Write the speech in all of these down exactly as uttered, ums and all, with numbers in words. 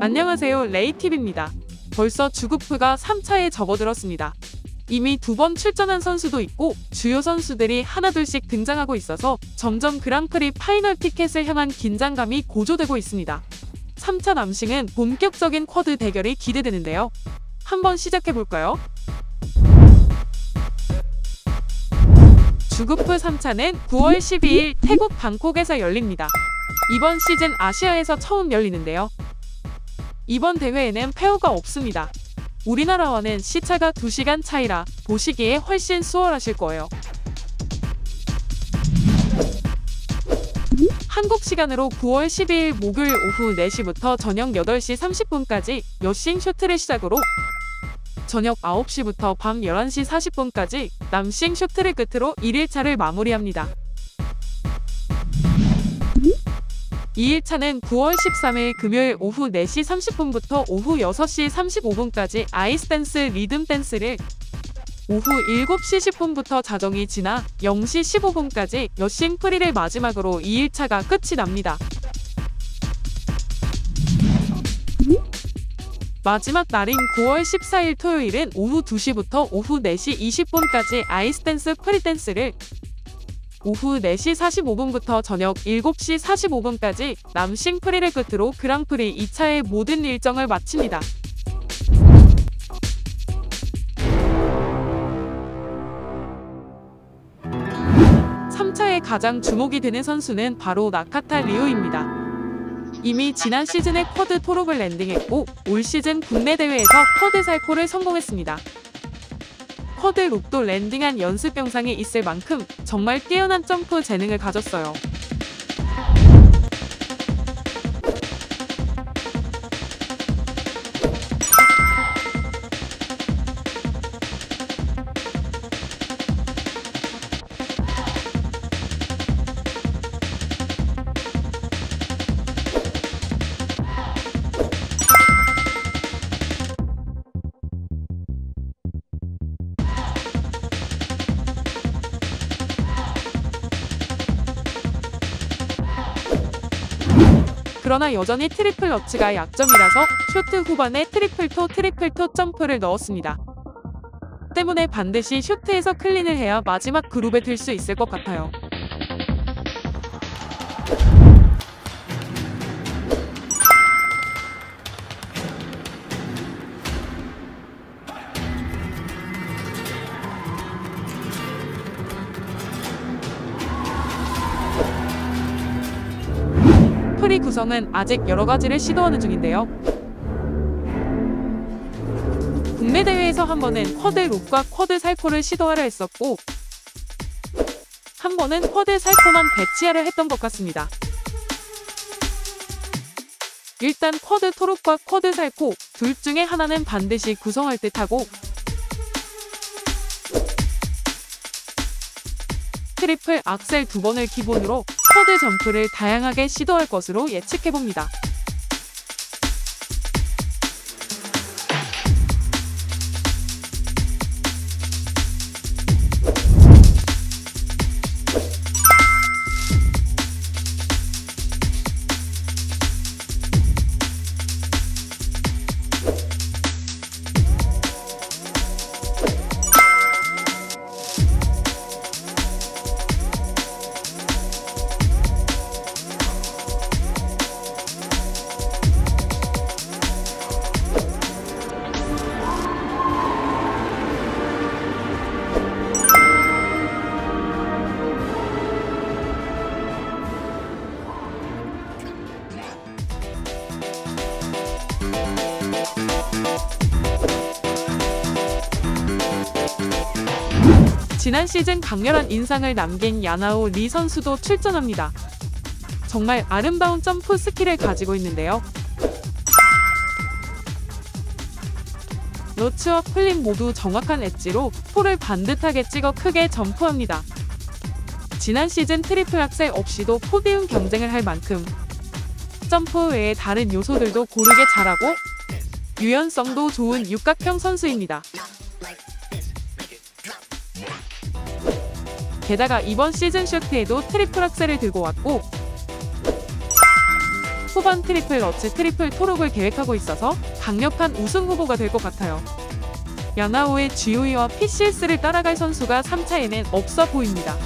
안녕하세요, 레이팁입니다. 벌써 주구프가 삼 차에 접어들었습니다. 이미 두 번 출전한 선수도 있고 주요 선수들이 하나둘씩 등장하고 있어서 점점 그랑프리 파이널 티켓을 향한 긴장감이 고조되고 있습니다. 삼 차 남싱은 본격적인 쿼드 대결이 기대되는데요. 한번 시작해볼까요? 주구프 삼 차는 구월 십이일 태국 방콕에서 열립니다. 이번 시즌 아시아에서 처음 열리는데요. 이번 대회에는 페어가 없습니다. 우리나라와는 시차가 두 시간 차이라 보시기에 훨씬 수월하실 거예요. 한국 시간으로 구월 십이일 목요일 오후 네 시부터 저녁 여덟 시 삼십 분까지 여신 셔틀을 시작으로 저녁 아홉 시부터 밤 열한 시 사십 분까지 남싱 셔틀을 끝으로 일 일차를 마무리합니다. 이 일차는 구월 십삼일 금요일 오후 네 시 삼십 분부터 오후 여섯 시 삼십오 분까지 아이스댄스 리듬댄스를 오후 일곱 시 십 분부터 자정이 지나 영 시 십오 분까지 여싱 프리를 마지막으로 이 일차가 끝이 납니다. 마지막 날인 구월 십사일 토요일은 오후 두 시부터 오후 네 시 이십 분까지 아이스댄스 프리댄스를 오후 네 시 사십오 분부터 저녁 일곱 시 사십오 분까지 남싱 프리를 끝으로 그랑프리 이 차의 모든 일정을 마칩니다. 삼 차에 가장 주목이 되는 선수는 바로 나카타 리오입니다. 이미 지난 시즌에 쿼드 토록을 랜딩했고 올 시즌 국내 대회에서 쿼드 살포를 성공했습니다. 쿼드 룹도 랜딩한 연습 영상이 있을 만큼 정말 뛰어난 점프 재능을 가졌어요. 그러나 여전히 트리플 러츠가 약점이라서 쇼트 후반에 트리플 토 트리플 토 점프를 넣었습니다. 때문에 반드시 쇼트에서 클린을 해야 마지막 그룹에 들 수 있을 것 같아요. 프리 구성은 아직 여러 가지를 시도하는 중인데요. 국내 대회에서 한 번은 쿼드 롭과 쿼드 살코를 시도하려 했었고 한 번은 쿼드 살코만 배치하려 했던 것 같습니다. 일단 쿼드 토록과 쿼드 살코 둘 중에 하나는 반드시 구성할 듯하고 트리플 악셀 두 번을 기본으로 쿼드 점프를 다양하게 시도할 것으로 예측해봅니다. 지난 시즌 강렬한 인상을 남긴 얀하오 리 선수도 출전합니다. 정말 아름다운 점프 스킬을 가지고 있는데요. 러츠와 클린 모두 정확한 엣지로 폴을 반듯하게 찍어 크게 점프합니다. 지난 시즌 트리플 악셀 없이도 포디움 경쟁을 할 만큼 점프 외에 다른 요소들도 고르게 잘하고 유연성도 좋은 육각형 선수입니다. 게다가 이번 시즌 쇼트에도 트리플 악셀을 들고 왔고 후반 트리플 러츠 트리플 토록을 계획하고 있어서 강력한 우승 후보가 될 것 같아요. 얀하오의 지오이와 피씨에스를 따라갈 선수가 삼 차에는 없어 보입니다.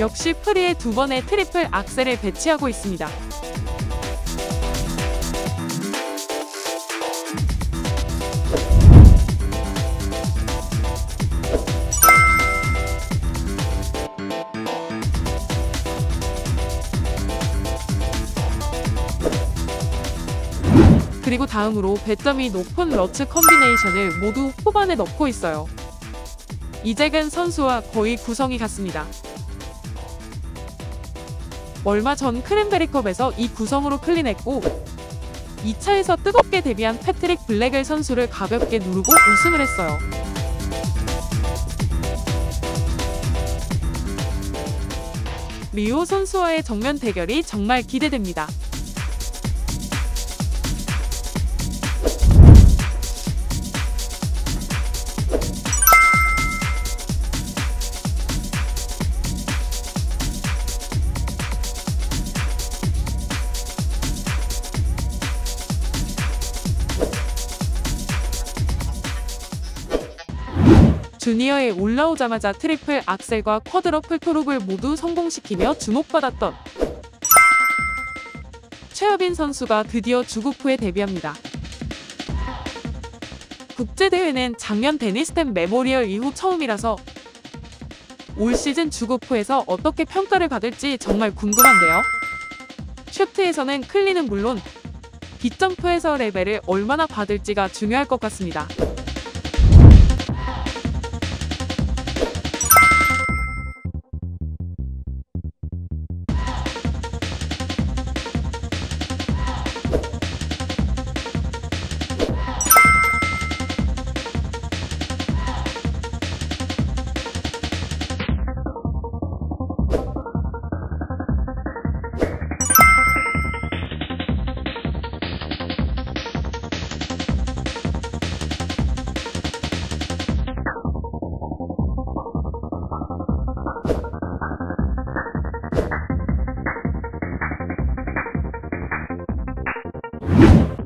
역시 프리의 두 번의 트리플 악셀을 배치하고 있습니다. 그리고 다음으로 배점이 높은 러츠 컴비네이션을 모두 후반에 넣고 있어요. 이재근 선수와 거의 구성이 같습니다. 얼마 전 크랜베리컵에서 이 구성으로 클린했고 이 차에서 뜨겁게 데뷔한 패트릭 블랙웰 선수를 가볍게 누르고 우승을 했어요. 리오 선수와의 정면 대결이 정말 기대됩니다. 주니어에 올라오자마자 트리플 악셀과 쿼드러플 토록을 모두 성공시키며 주목받았던 최하빈 선수가 드디어 주국 후에 데뷔합니다. 국제대회는 작년 데니스템 메모리얼 이후 처음이라서 올 시즌 주국 후에서 어떻게 평가를 받을지 정말 궁금한데요. 슈트에서는 클린은 물론 빗점프에서 레벨을 얼마나 받을지가 중요할 것 같습니다.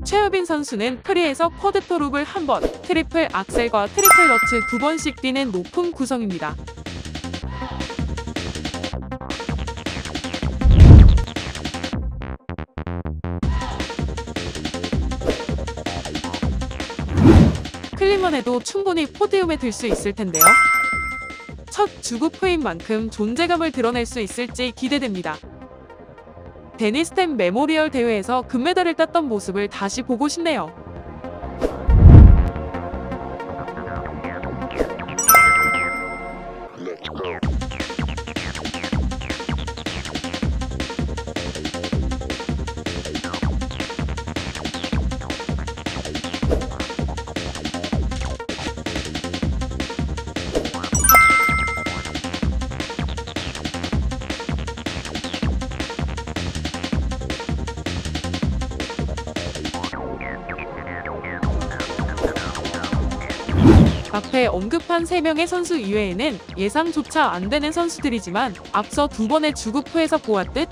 최하빈 선수는 프리에서 쿼드 토록을 한 번, 트리플 악셀과 트리플 러츠 두 번씩 뛰는 높은 구성입니다. 클린만 해도 충분히 포디움에 들 수 있을 텐데요. 첫 주국 후인 만큼 존재감을 드러낼 수 있을지 기대됩니다. 데니스템 메모리얼 대회에서 금메달을 땄던 모습을 다시 보고 싶네요. 앞에 언급한 세 명의 선수 이외에는 예상조차 안 되는 선수들이지만 앞서 두 번의 주국 후에서 보았듯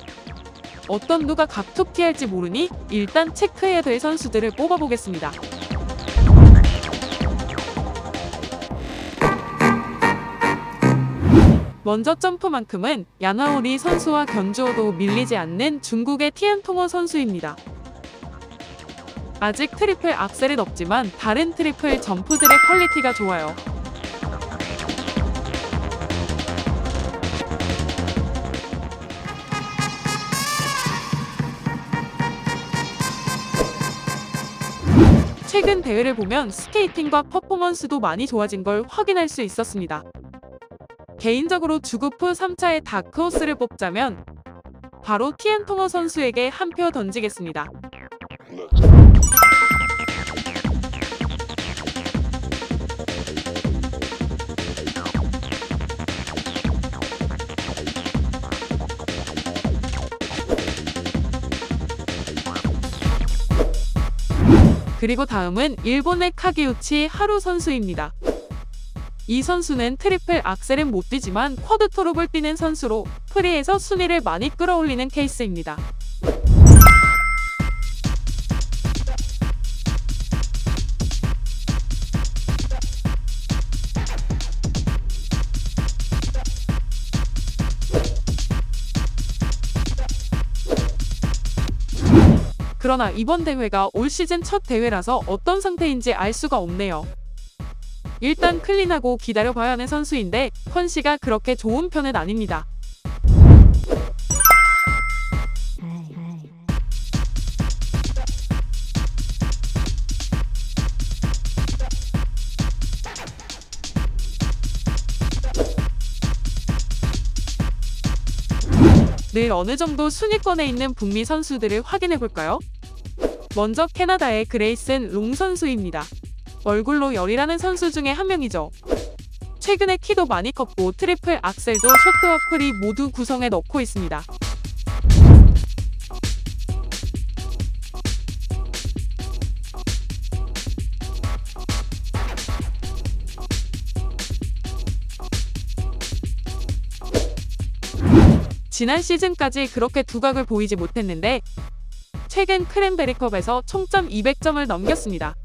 어떤 누가 각톱티할지 모르니 일단 체크해야 될 선수들을 뽑아보겠습니다. 먼저 점프만큼은 얀하오 리 선수와 견주어도 밀리지 않는 중국의 티안통허 선수입니다. 아직 트리플 악셀은 없지만 다른 트리플 점프들의 퀄리티가 좋아요. 최근 대회를 보면 스케이팅과 퍼포먼스도 많이 좋아진 걸 확인할 수 있었습니다. 개인적으로 주구프 삼 차의 다크호스를 뽑자면 바로 티안통허 선수에게 한 표 던지겠습니다. 그리고 다음은 일본의 카기우치 하루 선수입니다. 이 선수는 트리플 악셀은 못 뛰지만 쿼드 토록을 뛰는 선수로 프리에서 순위를 많이 끌어올리는 케이스입니다. 그러나 이번 대회가 올 시즌 첫 대회라서 어떤 상태인지 알 수가 없네요. 일단 클린하고 기다려봐야 하는 선수인데 컨디션이 그렇게 좋은 편은 아닙니다. 늘 어느 정도 순위권에 있는 북미 선수들을 확인해볼까요? 먼저 캐나다의 그레이슨 롱 선수입니다. 얼굴로 열이라는 선수 중에 한 명이죠. 최근에 키도 많이 컸고 트리플 악셀도 쇼트와 프리 모두 구성해 넣고 있습니다. 지난 시즌까지 그렇게 두각을 보이지 못했는데 최근 크랜베리컵에서 총점 이백 점을 넘겼습니다.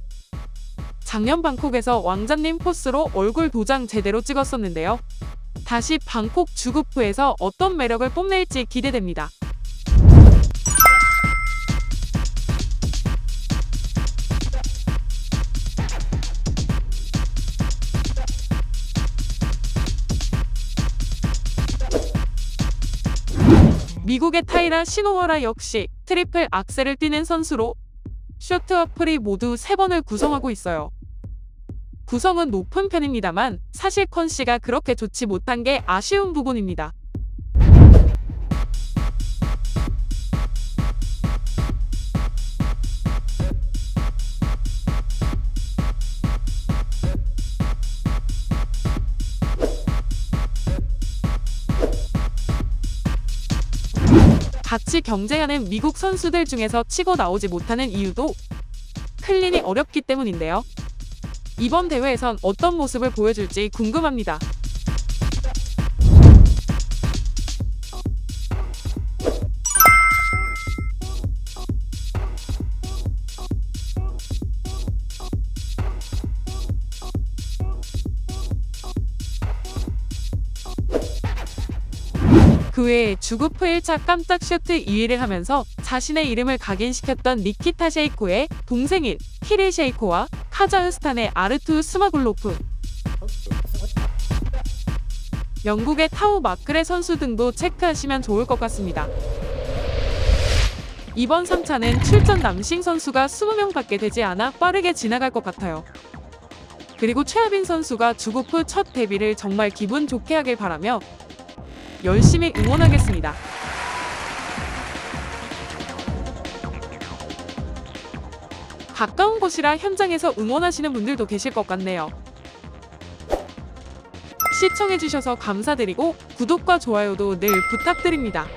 작년 방콕에서 왕자님 포스로 얼굴 도장 제대로 찍었었는데요. 다시 방콕 주구프에서 어떤 매력을 뽐낼지 기대됩니다. 미국의 타이라 시노하라 역시 트리플 악셀을 뛰는 선수로 쇼트와 프리 모두 세 번을 구성하고 있어요. 구성은 높은 편입니다만 사실 컨디션이 그렇게 좋지 못한 게 아쉬운 부분입니다. 같이 경쟁하는 미국 선수들 중에서 치고 나오지 못하는 이유도 클린이 어렵기 때문인데요. 이번 대회에선 어떤 모습을 보여줄지 궁금합니다. 그 외에 주구프 일 차 깜짝 슈트 이 위를 하면서 자신의 이름을 각인시켰던 니키타 셰이코의 동생인 키릴 셰이코와 카자흐스탄의 아르투 스마굴로프, 영국의 타오 마크레 선수 등도 체크하시면 좋을 것 같습니다. 이번 삼 차는 출전 남싱 선수가 이십 명밖에 되지 않아 빠르게 지나갈 것 같아요. 그리고 최하빈 선수가 주구프 첫 데뷔를 정말 기분 좋게 하길 바라며 열심히 응원하겠습니다. 가까운 곳이라 현장에서 응원하시는 분들도 계실 것 같네요. 시청해주셔서 감사드리고 구독과 좋아요도 늘 부탁드립니다.